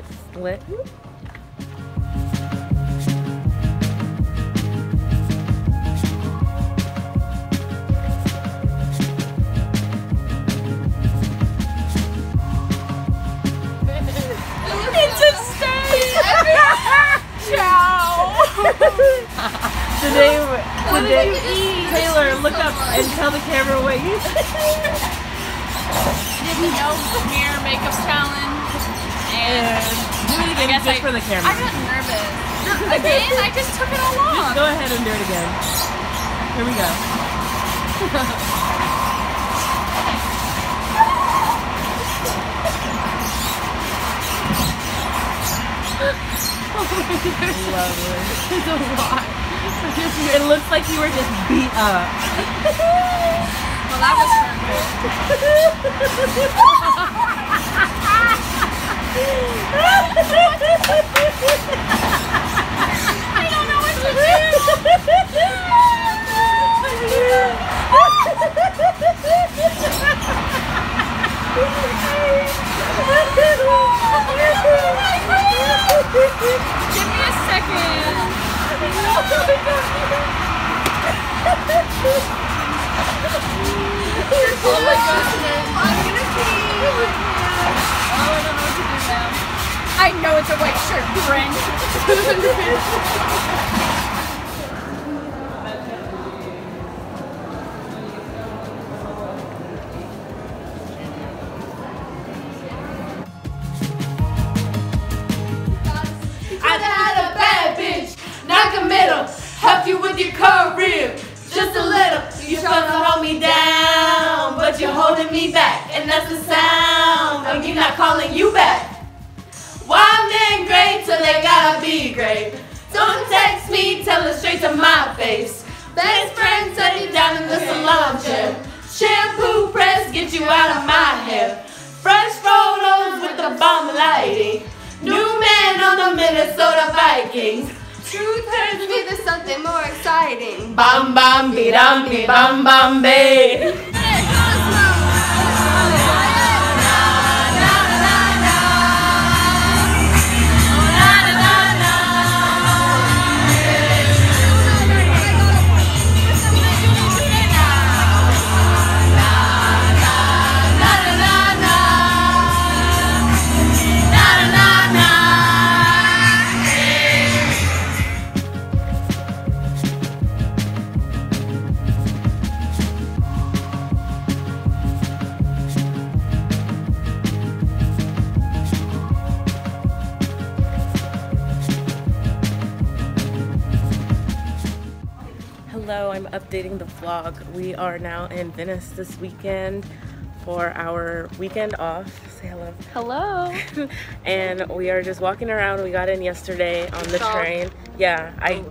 helmet slit. Today, Taylor, look up and tell the camera what you didn't know. Hair makeup challenge and do anything just for the camera. I got nervous. Again, I just took it all off. Just go ahead and do it again. Here we go. Oh my goodness. Lovely. It's a lot. It looks like you were just beat up. Well, that was fun. I don't know what to do. Give me a second. I know it's a white shirt, friend. I had a bad bitch, not committal, help you with your career, just a little. You're trying to hold me down, but you're holding me back, and that's the sound of you not calling you back. Why men great till they gotta be great? Don't text me, tell it straight to my face. Best friend set you down in the salon chair. Shampoo press get you out of my hair. Fresh photos with the bomb lighting. New man on the Minnesota Vikings. Truth turns me to something more exciting. Bam bam be dam be bam bam be. Hello, I'm updating the vlog. We are now in Venice this weekend for our weekend off. Say hello. Hello. And we are just walking around. We got in yesterday on the train. Yeah, I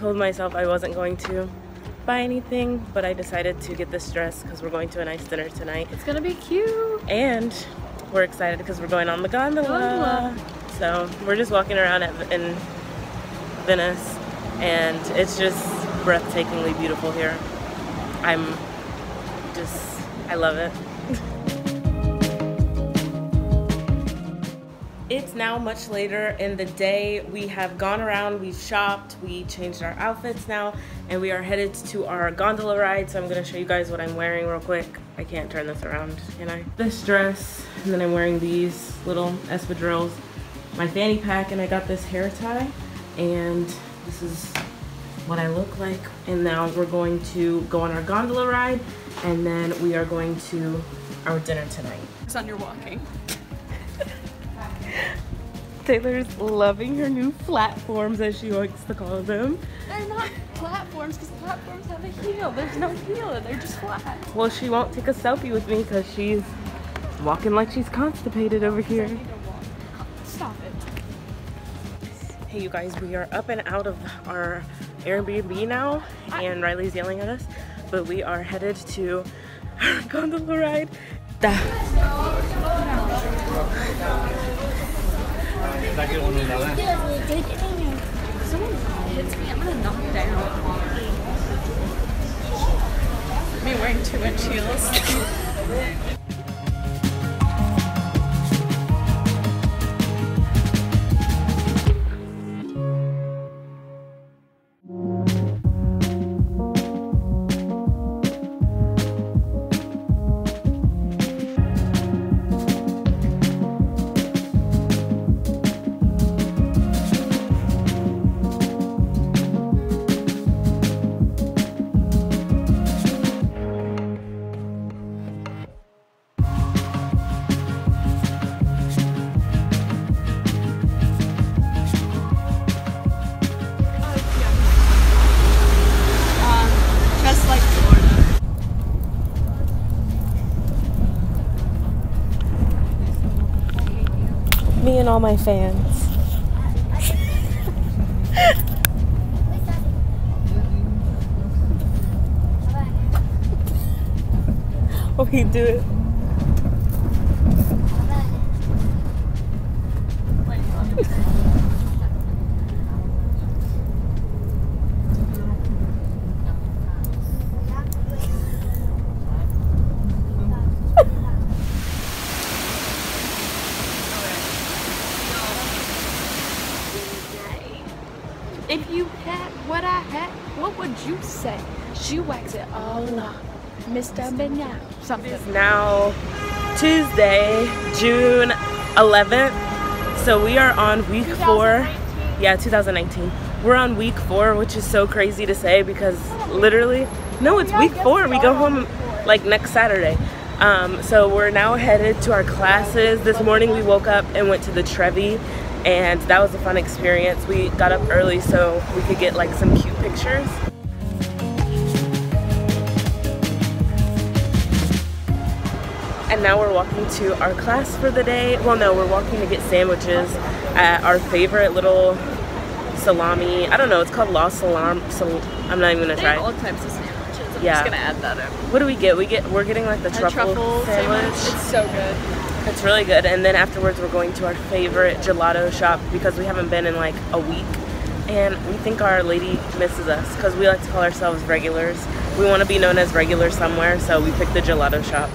told myself I wasn't going to buy anything, but I decided to get this dress because we're going to a nice dinner tonight. It's gonna be cute. And we're excited because we're going on the gondola. So we're just walking around in Venice, and it's just breathtakingly beautiful here. I love it. It's now much later in the day. We have gone around, we've shopped, we changed our outfits now, and we are headed to our gondola ride. So I'm gonna show you guys what I'm wearing real quick. I can't turn this around, can I? This dress, and then I'm wearing these little espadrilles, my fanny pack, and I got this hair tie. And this is what I look like. And now we're going to go on our gondola ride, and then we are going to our dinner tonight. Son, you're walking. Taylor's loving her new platforms, as she likes to call them. They're not platforms because platforms have a heel. There's no heel, they're just flat. Well, she won't take a selfie with me because she's walking like she's constipated over here. Stop it. Hey you guys, we are up and out of our Airbnb now, and Riley's yelling at us, but we are headed to our gondola ride. Someone hits me, I'm gonna knock you down. Me wearing 2-inch heels. all my fans. Oh, he do it. If you had what I had, what would you say? She waxed it all up, Mr. Benyam. Something. It's now Tuesday, June 11th. So we are on week 4. Yeah, 2019. We're on week 4, which is so crazy to say because literally, no, it's week 4. We go home like next Saturday. So we're now headed to our classes. This morning we woke up and went to the Trevi, and that was a fun experience. We got up early so we could get like some cute pictures. And now we're walking to our class for the day. Well, no, we're walking to get sandwiches at our favorite little salami. I don't know, it's called La Salam. So I'm not even gonna try. They have all types of sandwiches. I'm just gonna add that in. What do we get? We're getting like the truffle sandwich. It's so good. It's really good, and then afterwards we're going to our favorite gelato shop because we haven't been in like a week, and we think our lady misses us because we like to call ourselves regulars. We want to be known as regulars somewhere, so we picked the gelato shop.